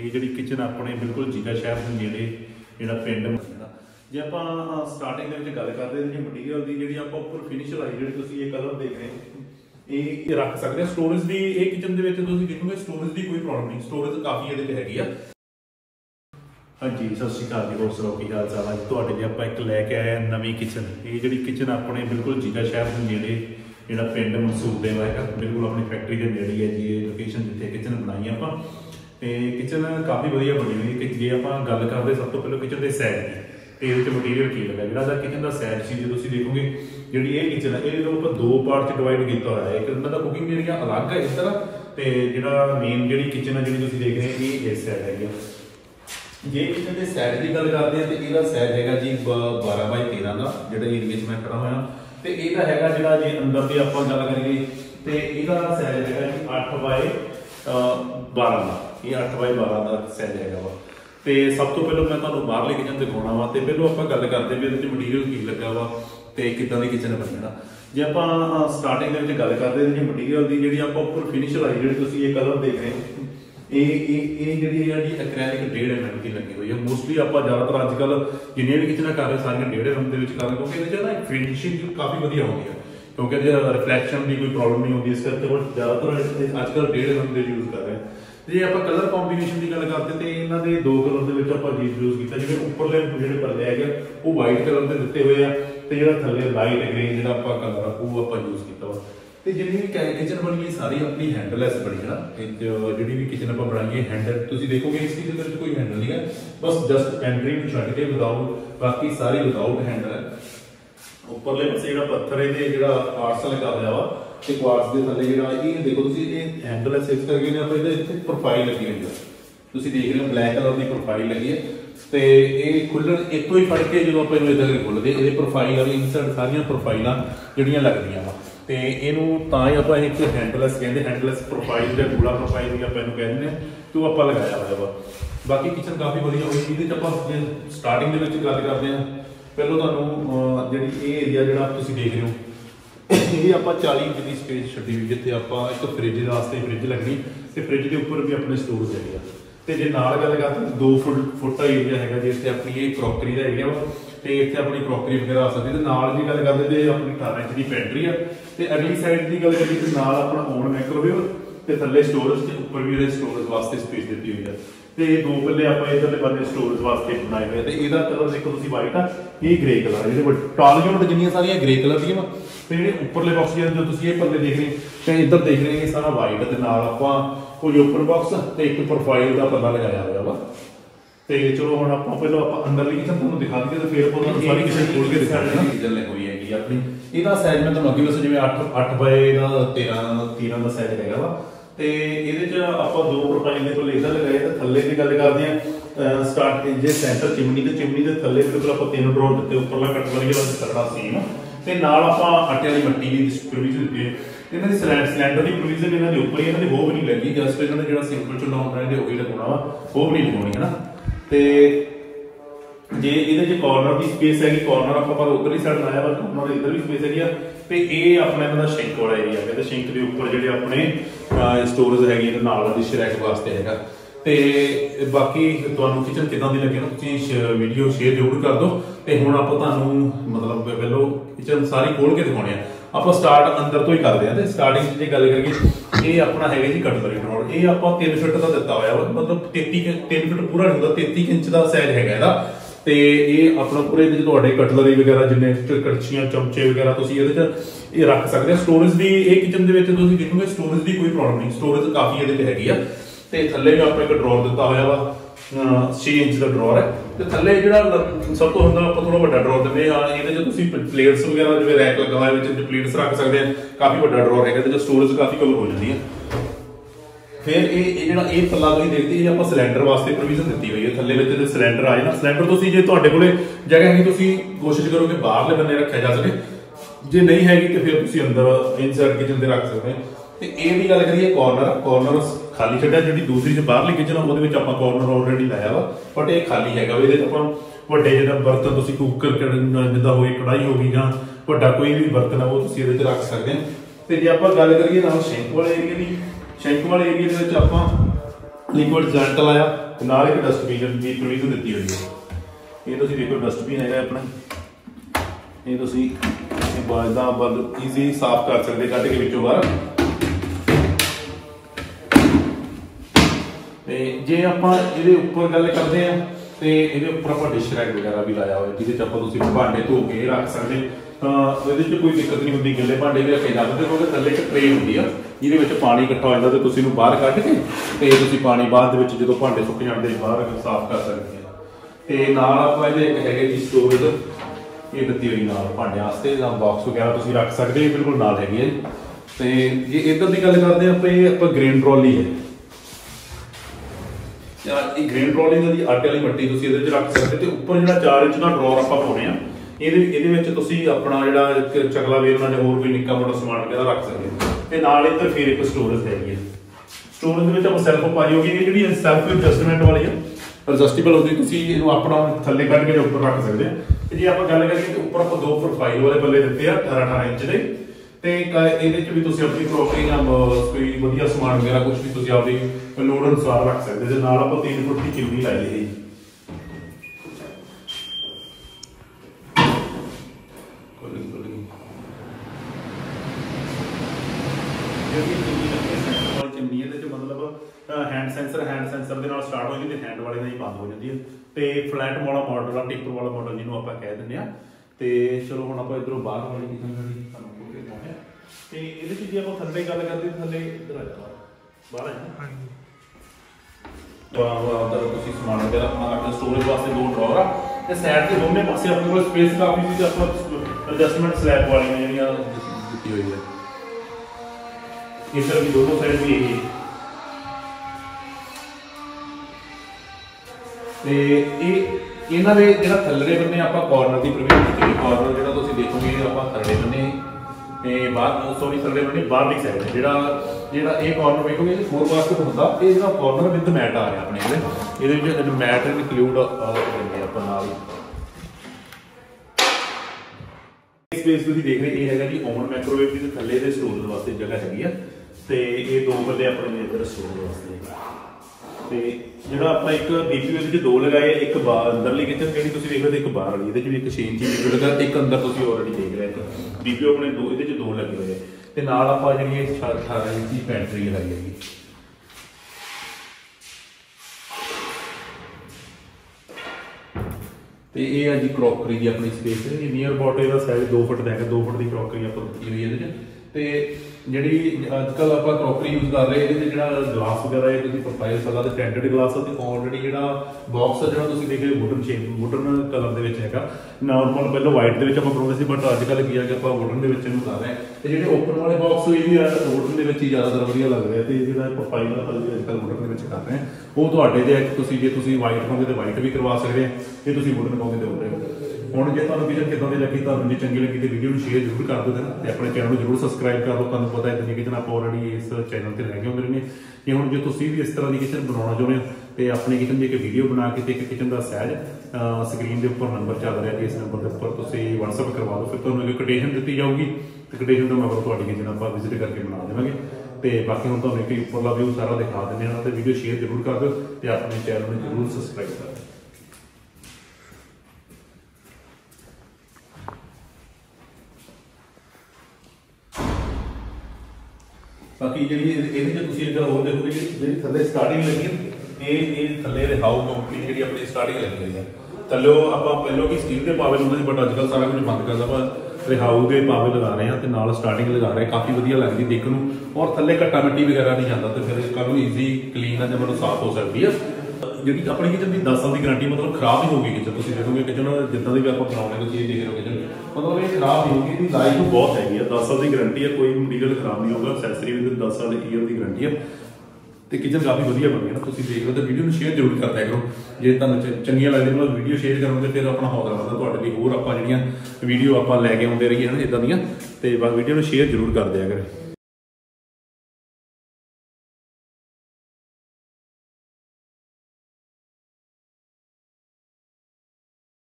ये जी किचन अपने बिल्कुल जीगा शहर के नेड़े जिहड़ा पिंड जे आपां स्टार्टिंग दे गल कर रहे हैं मटीरियल की जी आप उपर फिनिश लाई जी तुसीं ये कलर देख रहे हो ये रख सकते हैं स्टोरेज की ये किचन के देखोगे स्टोरेज की कोई प्रॉब्लम नहीं स्टोरेज काफ़ी ये हैगी। हाँ जी सत श्रीकाल जी, होर सुनाओ की हाल चाल है तो आप एक लैके आए नवी किचन ये जी किचन अपने बिल्कुल जीगा शहर के नेड़े जिहड़ा पिंड मनसूब देवा है बिल्कुल अपनी फैक्ट्री के नेड़े है जी। ये लोकेशन जिथे किचन बनाई आपां ते किचन काफ़ी वधिया बनी हुई है। जे आपां गल करते सब तो पहले किचन के सैज की तो मटीरियल की लगा जिहड़ा किचन का सैज सी जो तुसीं देखोगे जिहड़ी ये किचन है ये लोग दो पार्ट डिवाइड किया होया है। एक उन्होंने कुकिंग जी अलग है इस तरह तो जिहड़ा मेन जी किचन है जी तुसीं देख रहे हो ये इस साइड है। जे किचन के सैज की गल करते हैं तो यदा सैज है जी 12x13 का जो एरिया मैं खड़ा होया तो यह है जो जे अंदर की आप गल करिए तो यदा सैज है जी 8x12 का ये 8x12 का सैज है वा। तो सब तो पहले मैं तुम्हें बाहरले किचन दिखाना वा तो पहले आप गल करते भी मटीरियल की लगा वा तो कितना की किचन बनना। जे आप स्टार्टिंग गल करते हैं मटीरियल की जी आप उपर फिनिश लाई जी तुम ये कलर देख रहे हो जी अक्रैलिक 1.5 mm की लगी हुई है। मोस्टली आप ज़्यादातर अजकल जिन्हें भी किचन कर रहे सारियां 1.5 mm के क्योंकि ये फिनिशिंग काफ़ी वधिया होती है क्योंकि रिफ्लैक्शन की कोई प्रॉब्लम नहीं होती इस करके ज़्यादातर अजकल 1.5 mm के यूज़ कर रहे हैं। जे आप कलर कॉम्बीनेशन की गल करते तो इन्होंने 2 कलर आप यूज़ किया जिवें उपरले जो परदे है वो वाइट कलर के दिते हुए हैं तो जो थले लाइट ग्रीन जो कलर वो आप यूज़ किया। तो जिन्नी भी किचन बनी है सारी अपनी हैंडलैस बनी है जी भी किचन आप बनाई है हैंडल तुम देखोगे इसकी जो कोई हैंडल नहीं है बस जस्ट एंट्री छड़ के विदाउट बाकी सारी विदाउट हैंडल है। उपरले पासे जो पत्थर है जो क्वार्ट्स लगा हुआ वा तो क्वार्ट्स के थले जो ये देखो तुम हैंडलैस इस करके इतने प्रोफाइल लगी हुई है तुम देख रहे हो ब्लैक कलर की प्रोफाइल लगी है तो ये खुलन इतों ही फट के जो आप खोलते ये प्रोफाइल वाली इनसाइड सारिया प्रोफाइल जड़िया लगदियाँ वा तो यू आप एक हैंडलैस कहते हैंडलैस प्रोफाइल या गूड़ा प्रोफाइल भी आप कहते हैं तो आप लगाया हुआ वा। बाकी किचन काफ़ी वधिया हुई ये आप स्टार्टिंग गल करते हैं पहले तो जी ये एरिया जो तुम देख रहे हो ये आप 40 इंच की स्पेस छड़ी हुई जिते आप एक फ्रिज वास्ते फ्रिज लगनी तो फ्रिज के उपर भी अपने स्टोर है तो जे नाल गल करते 2 फुट का एरिया है जिससे अपनी ये क्रॉकरी का एरिया वा तो इतने अपनी क्रॉकरी वगैरह आ सकती है। नाल जी गल करते हैं अपनी 18 इंच की पैंट्री है तो अगली साइड की गल करिए तो अपना ओन माइक्रोवेव तो थले स्टोरेज के उपर भी स्टोरेज वास्ते स्पेस दी हुई है तो ये 2 पल्ले आप इधरले पासे स्टोरेज वास्ते बनाए हुए हैं तो यदा कलर देखो तुम वाइट आ ये ग्रे कलर जो टालमेंट जिन्नियां सारियां ग्रे कलर दी तो ये उपरले बॉक्स जो तुम ये पल्ले देख रहे हो इधर देख रहे हैं सारा वाइट तो नाल आपां कोई ओपन बॉक्स तो एक प्रोफाइल का पल्ला लगाया हुआ वा। तो चलो हम आप पहले आप अंदरली किचन तुम दिखा देंगे तो फिर अपन सारी किचन खोल के दिखा देंगे किचन लगी है कि अपनी इदा साइज मैं तुम अगे वैसे जिवें 8x13 का साइज हैगा वा तो इहदे च आप 2 प्रोफाइल दे कोल इदा लगाए तो थल्ले दी गल करदे हां स्टार्ट जे सेंटर चिमनी दे थल्ले बिल्कुल आप 3 ड्रॉप दिते उपरला कट वाली वाला तगड़ा सीन ते नाल आप आटे वाली मट्टी दी प्रोविजन दिती है ਇਹਨਾਂ ਦੀ ਸਿਲੰਡਰ ਦੀ ਪ੍ਰੋਵੀਜ਼ਨ ਇਹਨਾਂ ਦੇ ਉੱਪਰ ਹੀ ਇਹਨਾਂ ਦੀ ਹੋਬ ਨਹੀਂ ਲੱਗੀ ਜਸਟ ਇਹਨਾਂ ਦਾ ਜਿਹੜਾ ਸਿੰਪਲ ਚੁੱਲ੍ਹਾ ਹੁੰਦਾ ਇਹਦੇ ਉਹੀ ਲਗਾਉਣਾ ਵਾ ਹੋਬ ਨਹੀਂ ਲਗਾਉਣੀ ਹੈ ਨਾ। ਤੇ ਜੇ ਇਹਦੇ ਚ ਕਾਰਨਰ ਦੀ ਸਪੇਸ ਹੈਗੀ ਕਾਰਨਰ ਆਪਾਂ ਪਰ ਉਧਰਲੀ ਸਾਈਡ ਲਾਇਆ ਵਾ ਉਹਨਾਂ ਦੇ ਇੱਧਰ ਵੀ ਸਪੇਸ ਹੈਗੀ ਆ ਤੇ ਇਹ ਆਪਣਾ ਇਹਨਾਂ ਦਾ ਸ਼ਿੰਕ ਵਾਲਾ ਏਰੀਆ ਹੈ ਤੇ ਸ਼ਿੰਕ ਦੇ ਉੱਪਰ ਜਿਹੜੇ ਆਪਣੇ ਸਟੋਰੇਜ ਹੈਗੀ ਇਹਦੇ ਨਾਲ ਦੀ ਸ਼ਰੈਕ ਵਾਸਤੇ ਹੈਗਾ। ਤੇ ਬਾਕੀ ਤੁਹਾਨੂੰ ਕਿਚਨ ਕਿਦਾਂ ਦੀ ਲੱਗੇ ਨਾ ਤੁਸੀਂ ਵੀਡੀਓ ਸ਼ੇਅਰ ਜ਼ਰੂਰ ਕਰ ਦਿਓ। ਤੇ ਹੁਣ ਆਪਾਂ ਤੁਹਾਨੂੰ ਮਤਲਬ ਪਹਿਲੋ ਕਿਚਨ ਸਾਰੀ ਖੋਲ ਕੇ ਦਿਖਾਉਣੀ ਆ आप स्टार्ट अंदर तो ही करते हैं। स्टार्टिंग जी गल करिए ये अपना है जी कटलरी बनाउण ये आप 3 फिट का दिता हुआ मतलब 33 3 फिट पूरा नहीं होता 33 इंच का साइज है इहदा ते ये अपना पूरे तुहाडे कटलरी वगैरह जिन्ने कड़छियां चमचे वगैरह तुसीं इहदे च ये रख सकते हो। स्टोरेज की ये किचन दे विच तुसीं देखोगे स्टोरेज की कोई प्रॉब्लम नहीं स्टोरेज काफ़ी इहदे हैगी आ ते थल्ले भी आप एक ड्रॉर दिता हुआ वा 6 इंच का ड्रॉर है तो थले जो सब तो होंगे आप थोड़ा वड्डा ड्रॉर देंगे हाँ ये प्लेट्स वगैरह जो रैक लगा हुआ प्लेट्स रख सकते हैं काफ़ी वड्डा ड्रॉर है जो स्टोरेज काफ़ी कवर हो जाती है। फिर ये जो पल्ला तुम देखते ये आप सिलेंडर वास्ते प्रोविजन दी हुई है थले जो सिलेंडर आए ना सिलेंडर तो जो थोड़े को जगह है कोशिश करो कि बाहरले बन्ने रखा जा सके जे नहीं हैगी तो फिर तुम अंदर इनसाइड किचन से रख सकते हैं। तो यह भी गल करिए कॉर्नर कॉर्नर खाली छड्डा जी दूसरी से बाहरली किचन वो आप कॉर्नर ऑलरेडी लाया वा बट ये खाली है ये अपना वड्डे जो बर्तन तुम कुकर जिदा हो कढ़ाई हो गई या वड्डा कोई भी बर्तन है वो ये रख सकते हैं। तो जे आप गल करिए शेंक वाले एरिए की शेंक वाले एरिए आप लिक्विड डिटर्जेंट लाया नाल एक डस्टबिन की प्रोविजन दी हुई है। ये देखो डस्टबिन है अपना, ये बजदा बंद ईजी साफ कर सकते कट के विचों बाहर। जे आप उपर गल करते हैं तो ये उपर आप डिश रैक वगैरह भी लाया हो जिसे आप भांडे धो के रख सकते, ये कोई दिक्कत नहीं होंगी। गिले भांडे भी रखे जा सकते क्योंकि थले एक ट्रे होंगी है जिहदे पानी इकट्ठा हो जाता तो तुसीं इहनूं बाहर कढ के तो पानी बाद जो भांडे सुक जाते बाहर साफ कर सकते हैं। तो नाल आपां इहदे एक है जी स्टोरेज ये दित्ती हुई नाल भांडे वास्ते जां बॉक्स वगैरह तुसीं रख सकते हो बिल्कुल नाल हैगी है। तो जे इधर की गल करते हैं आपां ग्रेन ट्रॉली है यार, ये ग्रेन ट्रॉली दी आटे वाली मट्टी तुसीं इहदे विच रख सकते हो। उपर जिहड़ा 4 इंच का ड्रॉर आपां पाउणे आ ये अपना जो चकला वेलना जो होर कोई निक्का मोटा समान वगैरह रख सकते। इधर फिर एक स्टोरेज हैगी, स्टोरेज में सैल्फ पाई होगी जी सैल्फ एडजस्टमेंट वाली है एडजस्टेबल होती है अपना थले कट के उपर रख सकते हैं। जी आप गल करिए उपर आप 2 प्रोफाइल वाले बल्ले दिते हैं 18-18 इंच के, तो ये अपनी क्रॉकरी या कोई वधिया समान वगैरह कुछ भी अपनी लोड़ अनुसार रख सकते। जो आप 3 फुट की चिमनी लाई है फ्लैट वाला मॉडल आ टिपर वाला मॉडल जिन्होंने आप कह दें। तो चलो हम आप इधरों बाहर वाली किचन जी आप थले गल करते थले इधर आ जाओ बाहर है समान वगैरह अपना रखना। स्टोरेज वास्ते 2 ड्रॉअर आ साइड के दोनों पासे अपने को स्पेस काफ़ी सी एडजस्टमेंट स्लैब वाली ने जी दी हुई है। इधर भी दोनों साइड भी यही है। तो इन्हों के जो थल्ले बने आप कॉर्नर की प्रोविजन कॉर्नर जो देखोगे आप थल्ले बने बाहर सॉरी थल्ले बने बाहरली साइड है जोड़ा जोड़ा ये कॉर्नर देखोगे 4x4 होंगे। ये जो कॉर्नर विद मैट आ रहा अपने ये मैट इंक्लूड अपना स्पेस देख रहे ये है जी ओवन माइक्रोवेव की थल्ले के स्टोरेज वास्ते जगह हैगी है। तो ये 2 बल्ले अपने इधर स्टोरेज वास्ते जो आप एक डीपीओ 2 लगाए एक बार अंदरली किचन जी देख रहे हो एक बाहर वाली भी एक 6 इंच डीपीओ लगा एक अंदर तुम ऑलरेडी देख रहे हो डीपीओ अपने 2 लगे हुए हैं। तो नाल आप जी 18 इंच की पैंट्री लगाई है। तो ये है जी क्रॉकरी की अपनी स्पेस नियर बॉटल का साइड 2 फुट का है 2 फुट की क्रॉकरी आप हुई है। तो जी अजकल आप क्रॉकरी यूज कर रहे हैं जो ग्लास वगैरह है प्रोफाइल सारा टेंटेड ग्लास ऑलरेडी जो बॉक्स है जो देख रहे हो वुडन शेप वुडन कलर है नॉर्मल पहले वाइट के बनाते हैं बट अजकल की है कि आप वुडन के कर रहे हैं। तो जो ओपन वाले बॉक्स ये भी वुडन के ज़्यादातर वधिया लग रहा है। तो जो प्रोफाइल अजकल वुडन के कर रहे हैं वो तो जे वाइट पाओगे तो वाइट भी करवा सकते हैं जो वुडन पाओगे तो वुडन। हूँ जो तुम किचन किदा की लगी तो जी चंकी लगी तो वीडियो में शेयर जरूर कर देना अपने चैनल जरूर सबसक्राइब कर लो। तुम पता इतनी किचन आप ऑलरेडी इस चैनल पर लगे हुए हैं कि हूँ जो तुम भी इस तरह की किचन बनाना चाहते हो तो अपनी किचन की एक वीडियो बना के एक किचन का सहज स्क्रीन के उपर नंबर चल रहा है इस नंबर के उपर तुम वट्सअप करवा दो फिर तुम्हें कोटेशन दी जाएगी। तो कोटेशन का मैं थोड़ी किचन आप विजिट करके बना देवेंगे। तो बाकी हम तुम्हें एक उपरला व्यू सारा दिखा देने तो वीडियो शेयर जरूर कर दो तो अपने चैनल में जरूर सबसक्राइब कर दो। बाकी जी इधर होर देखोगे जी थले स्टार्टिंग लगी है थले हाउ कंपनी जी अपनी स्टार्टिंग लगी है थलो आप पहलों की स्टील के पावे होंगे बट अजकल सारा कुछ बंद कर दिया रिहाऊ के पावे लगा रहे हैं। तो नाल स्टार्टिंग लगा रहे काफ़ी वधिया लगती देखने और थले घट्टा मिट्टी वगैरह नहीं आता तो फिर कल ईजी क्लीन है जो मतलब साफ हो सकती है। जी अपनी किचन की 10 साल की गारंटी मतलब खराब नहीं होगी किचन तुम देखोगे किचन जिदा भी आप बनाने को चीज़ देख रहे हो किचन मतलब ये खराब नहीं होगी लाइफ बहुत हैगी है 10 साल की गारंटी है कोई मटीरियल खराब नहीं होगा एक्सैसरी भी 10 साल ईयर की गारंटी है। तो किचन काफ़ी वधिया बन गया ना तुम देख रहे हो तो वीडियो में शेयर जरूर करते करो जे तुम्हें चंगी लगती मतलब वीडियो शेयर करोगे फिर अपना हौसला बढ़ता लिए होर आप वीडियो आप लैके आते रहिए है ना इदा दीयां। तो वीडियो में शेयर जरूर कर दिया करें।